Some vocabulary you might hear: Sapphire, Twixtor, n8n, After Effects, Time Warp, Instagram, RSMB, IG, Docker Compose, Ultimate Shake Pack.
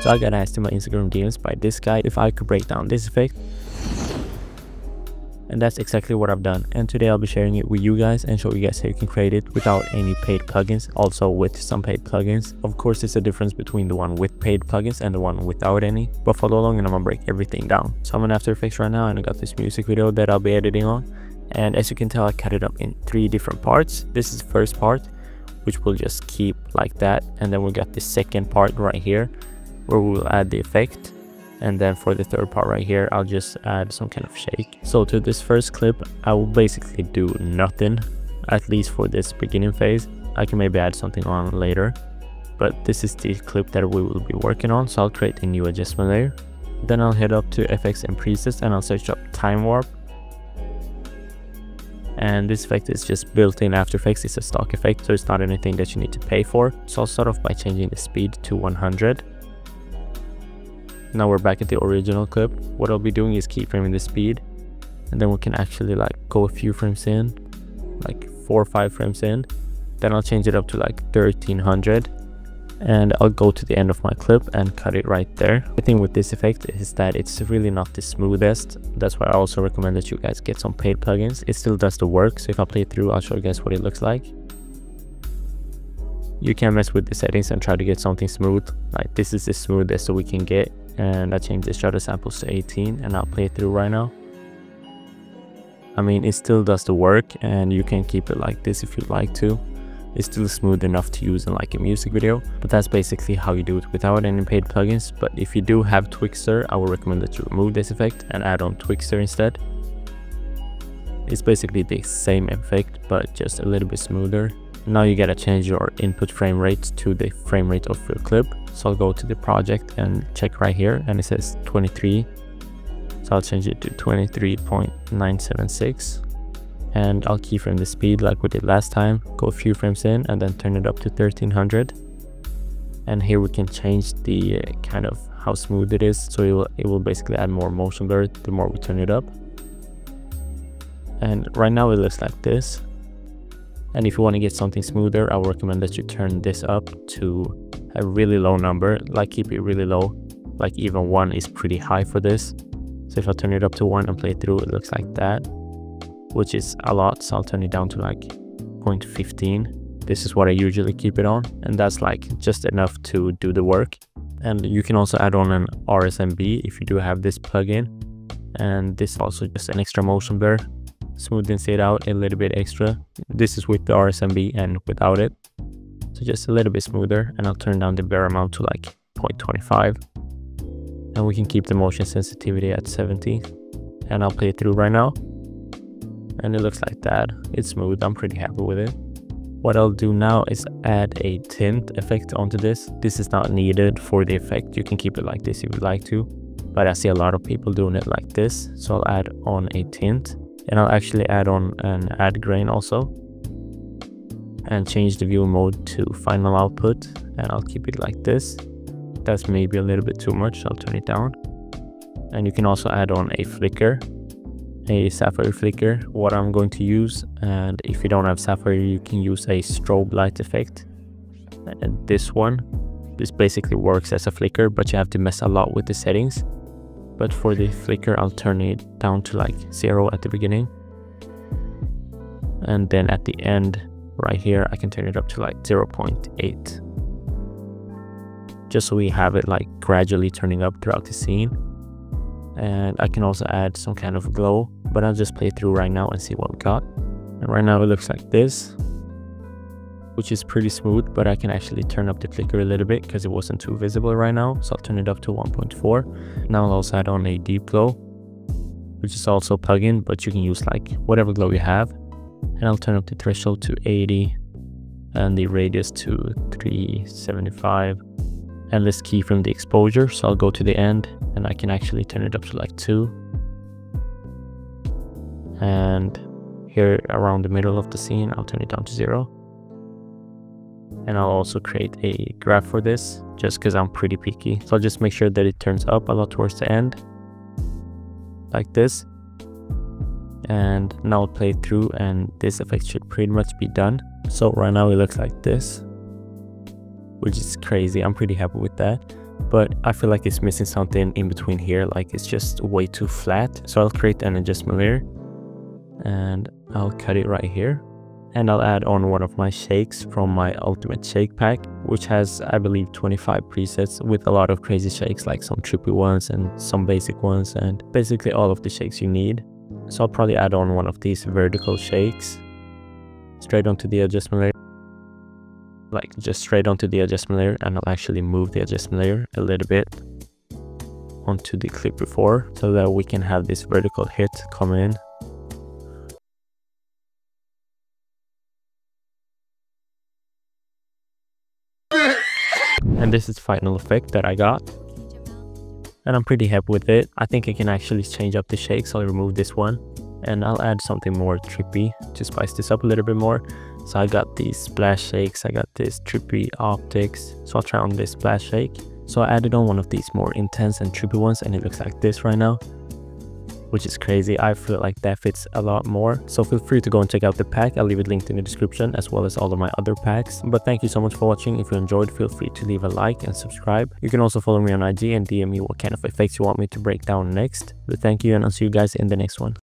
So I got asked in my Instagram DMs by this guy if I could break down this effect. And that's exactly what I've done, and today I'll be sharing it with you guys and show you guys how you can create it without any paid plugins, also with some paid plugins. Of course, it's a difference between the one with paid plugins and the one without any, but follow along and I'm gonna break everything down. So I'm in After Effects right now and I got this music video that I'll be editing on, and as you can tell I cut it up in 3 different parts. This is the first part, which we'll just keep like that, and then we got the second part right here where we'll add the effect. And then for the third part right here, I'll just add some kind of shake. So to this first clip, I will basically do nothing, at least for this beginning phase. I can maybe add something on later, but this is the clip that we will be working on. So I'll create a new adjustment layer. Then I'll head up to FX and presets and I'll search up Time Warp. And this effect is just built in After Effects. It's a stock effect, so it's not anything that you need to pay for. So I'll start off by changing the speed to 100. Now we're back at the original clip. What I'll be doing is keyframing the speed, and then we can actually like go a few frames in, like 4 or 5 frames in. Then I'll change it up to like 1300, and I'll go to the end of my clip and cut it right there. The thing with this effect is that it's really not the smoothest. That's why I also recommend that you guys get some paid plugins. It still does the work, so if I play it through, I'll show you guys what it looks like. You can mess with the settings and try to get something smooth. Like this is the smoothest that we can get, and I changed the shutter samples to 18 and I'll play it through right now. I mean, it still does the work and you can keep it like this if you'd like to. It's still smooth enough to use in like a music video, but that's basically how you do it without any paid plugins. But if you do have Twixtor, I would recommend that you remove this effect and add on Twixtor instead. It's basically the same effect, but just a little bit smoother. Now you gotta change your input frame rate to the frame rate of your clip. So I'll go to the project and check right here, and it says 23. So I'll change it to 23.976, and I'll keyframe the speed like we did last time. Go a few frames in and then turn it up to 1300. And here we can change the kind of how smooth it is. So it will basically add more motion blur the more we turn it up. And right now it looks like this. And if you want to get something smoother, I would recommend that you turn this up to a really low number, like keep it really low, like even 1 is pretty high for this. So if I turn it up to 1 and play it through, it looks like that, which is a lot. So I'll turn it down to like 0.15. This is what I usually keep it on, and that's like just enough to do the work. And you can also add on an RSMB if you do have this plugin, and this also just an extra motion blur, smoothens it out a little bit extra. This is with the RSMB and without it, so just a little bit smoother. And I'll turn down the blur amount to like 0.25, and we can keep the motion sensitivity at 70. And I'll play it through right now, and it looks like that. It's smooth. I'm pretty happy with it. What I'll do now is add a tint effect onto this. This is not needed for the effect. You can keep it like this if you'd like to, but I see a lot of people doing it like this. So I'll add on a tint, and I'll actually add on an add grain also, and change the view mode to final output, and I'll keep it like this. That's maybe a little bit too much, so I'll turn it down. And you can also add on a flicker, a sapphire flicker, what I'm going to use. And if you don't have sapphire, you can use a strobe light effect, and this basically works as a flicker, but you have to mess a lot with the settings. But for the flicker, I'll turn it down to like 0 at the beginning, and then at the end right here I can turn it up to like 0.8, just so we have it like gradually turning up throughout the scene. And I can also add some kind of glow, but I'll just play through right now and see what we got. And right now it looks like this, which is pretty smooth, but I can actually turn up the flicker a little bit because it wasn't too visible right now. So I'll turn it up to 1.4. Now I'll also add on a deep glow, which is also plug-in, but you can use like whatever glow you have. And I'll turn up the threshold to 80 and the radius to 375. And let's keyframe the exposure. So I'll go to the end and I can actually turn it up to like 2. And here around the middle of the scene, I'll turn it down to 0. And I'll also create a graph for this just because I'm pretty picky. So I'll just make sure that it turns up a lot towards the end like this. And now I'll play through, and this effect should pretty much be done. So right now it looks like this, which is crazy. I'm pretty happy with that. but I feel like it's missing something in between here, like it's just way too flat. So I'll create an adjustment layer and I'll cut it right here. And I'll add on one of my shakes from my Ultimate Shake Pack, which has, I believe, 25 presets with a lot of crazy shakes, like some trippy ones and some basic ones and basically all of the shakes you need. So I'll probably add on one of these vertical shakes straight onto the adjustment layer. Like just straight onto the adjustment layer, and I'll actually move the adjustment layer a little bit onto the clip before so that we can have this vertical hit come in. And this is the final effect that I got, and I'm pretty happy with it. I think I can actually change up the shakes. I'll remove this one and I'll add something more trippy to spice this up a little bit more. So I got these splash shakes, I got this trippy optics, so I'll try on this splash shake. So I added on one of these more intense and trippy ones, and it looks like this right now, which is crazy. I feel like that fits a lot more. So feel free to go and check out the pack. I'll leave it linked in the description, as well as all of my other packs. But thank you so much for watching. If you enjoyed, feel free to leave a like and subscribe. You can also follow me on IG and DM me what kind of effects you want me to break down next. But thank you, and I'll see you guys in the next one.